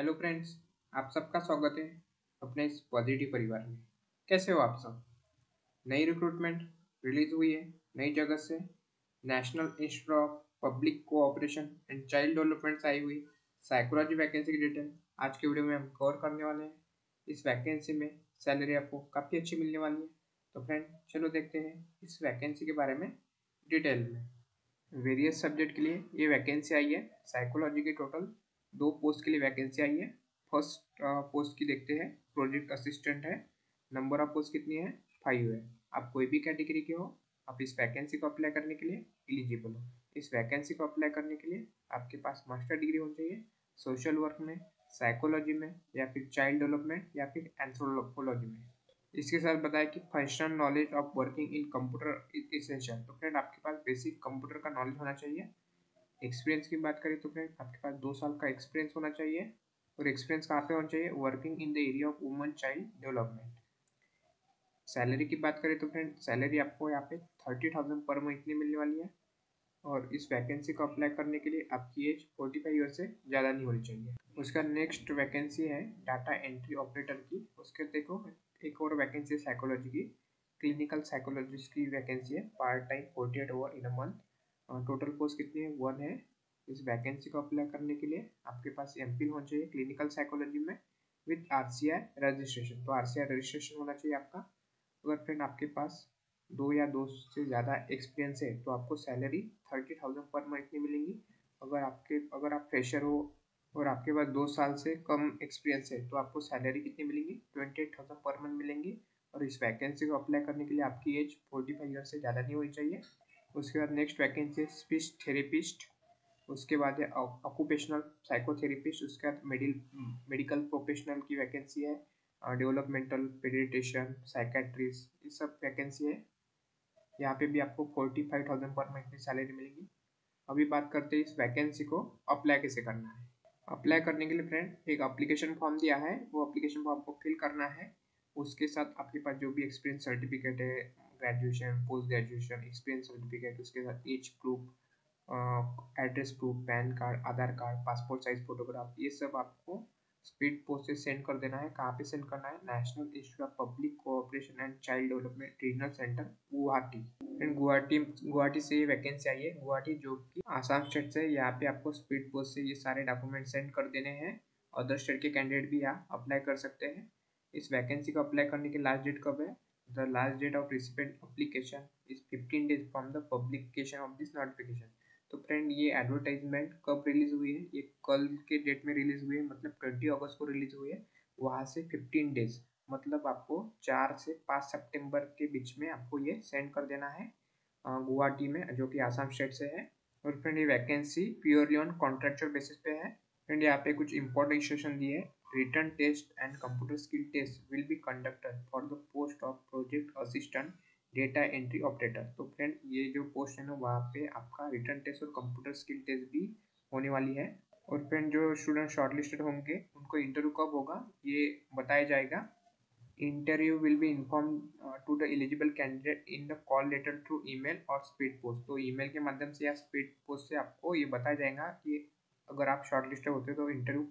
Hello friends, आप सबका स्वागत है अपने इस पॉजिटिव परिवार में। कैसे हो आप सब? नई रिक्रूटमेंट रिलीज हुई है नई जगह से, national institute of public cooperation and child development से आई हुई साइकोलॉजी वैकेंसी की डिटेल आज के वीडियो में हम कवर करने वाले हैं। इस वैकेंसी में सैलरी आपको काफ़ी अच्छी मिलने वाली है। तो फ्रेंड चलो देखते हैं इस वैकेंसी के बारे में डिटेल में। वेरियस सब्जेक्ट के लिए ये वैकेंसी आई है। साइकोलॉजी के टोटल 2 पोस्ट के लिए वैकेंसी आई है। फर्स्ट पोस्ट की देखते हैं, प्रोजेक्ट असिस्टेंट है। नंबर ऑफ पोस्ट कितनी है? 5 है। आप कोई भी कैटेगरी के हो, आप इस वैकेंसी को अप्लाई करने के लिए एलिजिबल हो। इस वैकेंसी को अप्लाई करने के लिए आपके पास मास्टर डिग्री होनी चाहिए सोशल वर्क में, साइकोलॉजी में, या फिर चाइल्ड डेवलपमेंट, या फिर एंथ्रोपोलॉजी में। इसके साथ बताया कि functional knowledge of working in computer is essential. तो फ्रेंड आपके पास बेसिक कंप्यूटर का नॉलेज होना चाहिए। एक्सपीरियंस की बात करें तो फ्रेंड आपके पास 2 साल का एक्सपीरियंस होना चाहिए। और एक्सपीरियंस कहाँ पे होना चाहिए? Working in the area of woman child development. Salary की बात करें तो फ्रेंड सैलरी आपको यहाँ पे 30,000 पर मंथ इतनी मिलने वाली है। और इस वैकेंसी को अप्लाई करने के लिए आपकी एज 45 ईयर से ज़्यादा नहीं होनी चाहिए। उसका नेक्स्ट वैकेंसी है डाटा एंट्री ऑपरेटर की। उसके देखो एक और वैकेंसी है साइकोलॉजी की, क्लिनिकल साइकोलॉजिस्ट की वैकेंसी है, part time 48 hours in a month. Total post कितनी है? 1 है। इस वैकेंसी को अप्लाई करने के लिए आपके पास एमफिल होना चाहिए क्लिनिकल साइकोलॉजी में विद आरसीआई रजिस्ट्रेशन। तो आरसीआई रजिस्ट्रेशन होना चाहिए आपका। अगर फ्रेंड आपके पास 2 या 2 से ज़्यादा एक्सपीरियंस है तो आपको सैलरी 30,000 पर मंथ में मिलेगी। अगर आप फ्रेशर हो और आपके पास 2 साल से कम एक्सपीरियंस है तो आपको सैलरी कितनी मिलेगी? 28,000 पर मंथ मिलेंगी। और इस वैकेंसी को अप्लाई करने के लिए आपकी एज 45 ईयर से ज़्यादा नहीं होनी चाहिए। उसके बाद नेक्स्ट वैकेंसी है स्पीच थेरेपिस्ट। उसके बाद है ऑक्यूपेशनल साइकोथेरेपिस्ट। उसके बाद मेडिकल प्रोफेशनल की वैकेंसी है, डेवलपमेंटल, पेडिएट्रिशियन, साइकेट्रिस्ट, ये सब वैकेंसी है। यहाँ पे भी आपको 45,000 पर मंथ की सैलरी मिलेगी। अभी बात करते हैं इस वैकेंसी को अप्लाई कैसे करना है। अप्लाई करने के लिए फ्रेंड एक अप्लीकेशन फॉर्म दिया है, वो अप्लीकेशन फॉर्म को फिल करना है। उसके साथ आपके पास जो भी एक्सपीरियंस सर्टिफिकेट है, graduation, post graduation, experience certificate, उसके साथ age proof, address proof, PAN card, Aadhaar card, passport size photograph, ये सब आपको स्पीड पोस्ट से सेंड कर देना है। कहाँ पे सेंड करना है? National institute of public cooperation and child development regional centre Guwahati. And Guwahati से ये वैकेंसी आई है। गुवाहाटी जो कि आसाम स्टेट से, यहाँ पे आपको स्पीड पोस्ट से ये सारे डॉक्यूमेंट सेंड कर देने हैं। अदर स्टेट के कैंडिडेट भी यहाँ अप्लाई कर सकते हैं। इस वैकेंसी को अप्लाई करने की लास्ट डेट कब है? The last date of recipient application is 15 days from the publication of this notification. तो फ्रेंड ये एडवर्टाइजमेंट कब रिलीज हुई है? ये कल के डेट में रिलीज हुई है, मतलब 20 अगस्त को रिलीज हुई है। वहाँ से 15 डेज मतलब आपको 4 से 5 सितंबर के बीच में आपको ये सेंड कर देना है गुवाहाटी में, जो कि आसाम स्टेट से है। और फ्रेंड ये vacancy purely on contractual basis पे है। फ्रेंड यहाँ पे कुछ इंपॉर्टेंट इंस्ट्रक्शन दिए है। Written test and computer skill test will be conducted for the post of project assistant data entry operator. तो फ्रेंड ये जो पोस्ट है ना, वहाँ पे आपका रिटन टेस्ट और कंप्यूटर स्किल टेस्ट भी होने वाली है। और फ्रेंड जो स्टूडेंट शॉर्टलिस्टेड होंगे उनको इंटरव्यू कब होगा ये बताया जाएगा। Interview will be inform to the eligible candidate in the call letter through email और स्पीड पोस्ट। तो ईमेल के माध्यम से या स्पीड पोस्ट से आपको ये बताया जाएगा कि अगर आप शॉर्टलिस्टेड होते हो तो इंटरव्यू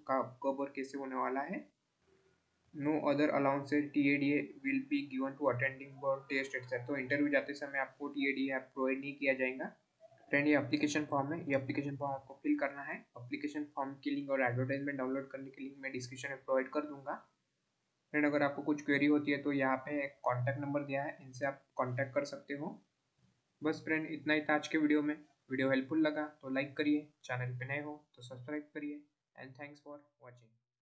कब और कैसे होने वाला है। No other allowances TADA will be given to attending for test etcetera. तो इंटरव्यू जाते समय आपको TADA प्रोवाइड नहीं किया जाएगा। फ्रेंड ये एप्लीकेशन फॉर्म है, ये एप्लीकेशन फॉर्म आपको फिल करना है। एप्लीकेशन फॉर्म की लिंक और एडवर्टाइजमेंट डाउनलोड करने की लिंक मैं डिस्क्रिप्शन में प्रोवाइड कर दूंगा। फ्रेंड अगर आपको कुछ क्वेरी होती है तो यहाँ पे एक कॉन्टैक्ट नंबर दिया है, इनसे आप कॉन्टैक्ट कर सकते हो। बस फ्रेंड इतना ही था आज के वीडियो में। वीडियो हेल्पफुल लगा तो लाइक करिए, चैनल पे नए हो तो सब्सक्राइब करिए। And thanks for watching.